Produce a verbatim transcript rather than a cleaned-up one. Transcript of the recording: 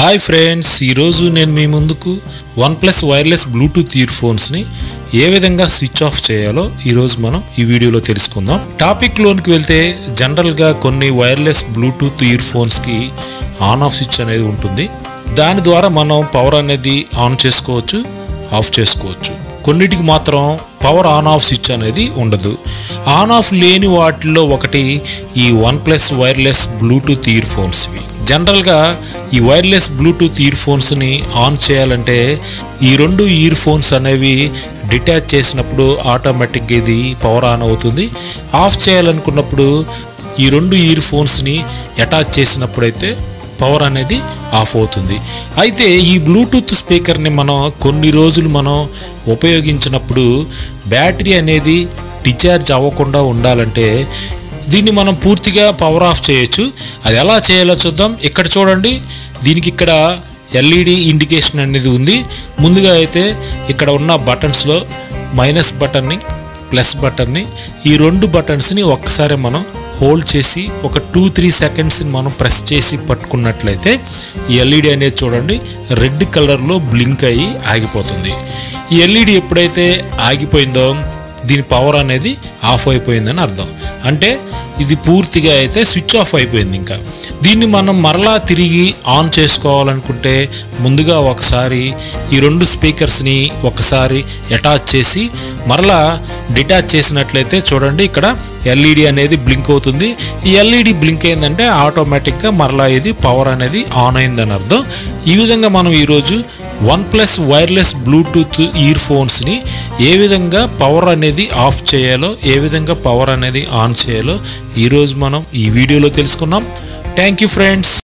Hi friends, ఈరోజు నేను మీ ముందుకు OnePlus వైర్లెస్ బ్లూటూత్ ఇయర్ ఫోన్స్ని ఏ విధంగా స్విచ్ ఆఫ్ చేయాలో ఈరోజు మనం ఈ వీడియోలో తెలుసుకుందాం. టాపిక్లోనికి వెళ్తే జనరల్గా కొన్ని వైర్లెస్ బ్లూటూత్ ఇయర్ ఫోన్స్కి ఆన్ ఆఫ్ స్విచ్ అనేది ఉంటుంది. దాని ద్వారా మనం పవర్ అనేది ఆన్ చేసుకోవచ్చు, ఆఫ్ చేసుకోవచ్చు. కొన్నిటికి మాత్రం పవర్ ఆన్ ఆఫ్ స్విచ్ అనేది ఉండదు. ఆన్ ఆఫ్ లేని వాటిలో ఒకటి ఈ OnePlus వైర్లెస్ బ్లూటూత్ ఇయర్ ఫోన్స్వి. జనరల్గా ఈ వైర్లెస్ బ్లూటూత్ ఇయర్ ఫోన్స్ని ఆన్ చేయాలంటే ఈ రెండు ఇయర్ ఫోన్స్ అనేవి డిటాచ్ చేసినప్పుడు ఆటోమేటిక్గా ఇది పవర్ ఆన్ అవుతుంది. ఆఫ్ చేయాలనుకున్నప్పుడు ఈ రెండు ఇయర్ ఫోన్స్ని అటాచ్ చేసినప్పుడైతే పవర్ అనేది ఆఫ్ అవుతుంది. అయితే ఈ బ్లూటూత్ స్పీకర్ని మనం కొన్ని రోజులు మనం ఉపయోగించినప్పుడు బ్యాటరీ అనేది డిశ్చార్జ్ అవ్వకుండా ఉండాలంటే దీన్ని మనం పూర్తిగా పవర్ ఆఫ్ చేయొచ్చు. అది ఎలా చేయాలో చూద్దాం. ఇక్కడ చూడండి, దీనికి ఇక్కడ ఎల్ఈడి ఇండికేషన్ అనేది ఉంది. ముందుగా అయితే ఇక్కడ ఉన్న బటన్స్లో మైనస్ బటన్ని, ప్లస్ బటన్ని, ఈ రెండు బటన్స్ని ఒక్కసారి మనం హోల్డ్ చేసి ఒక టూ త్రీ సెకండ్స్ని మనం ప్రెస్ చేసి పట్టుకున్నట్లయితే ఈ ఎల్ఈడి అనేది చూడండి రెడ్ కలర్లో బ్లింక్ అయ్యి ఆగిపోతుంది. ఈ ఎల్ఈడి ఎప్పుడైతే ఆగిపోయిందో దీని పవర్ అనేది ఆఫ్ అయిపోయిందని అర్థం. అంటే ఇది పూర్తిగా అయితే స్విచ్ ఆఫ్ అయిపోయింది. ఇంకా దీన్ని మనం మరలా తిరిగి ఆన్ చేసుకోవాలనుకుంటే ముందుగా ఒకసారి ఈ రెండు స్పీకర్స్ని ఒకసారి అటాచ్ చేసి మరలా డిటాచ్ చేసినట్లయితే చూడండి ఇక్కడ ఎల్ఈడి అనేది బ్లింక్ అవుతుంది. ఈ ఎల్ఈడి బ్లింక్ అయిందంటే ఆటోమేటిక్గా మరలా ఇది పవర్ అనేది ఆన్ అయిందని అర్థం. ఈ విధంగా మనం ఈరోజు OnePlus వైర్లెస్ బ్లూటూత్ ఇయర్ ఫోన్స్ని ఏ విధంగా పవర్ అనేది ఆఫ్ చేయాలో, ఏ విధంగా పవర్ అనేది ఆన్ చేయాలో ఈరోజు మనం ఈ వీడియోలో తెలుసుకున్నాం. Thank you friends.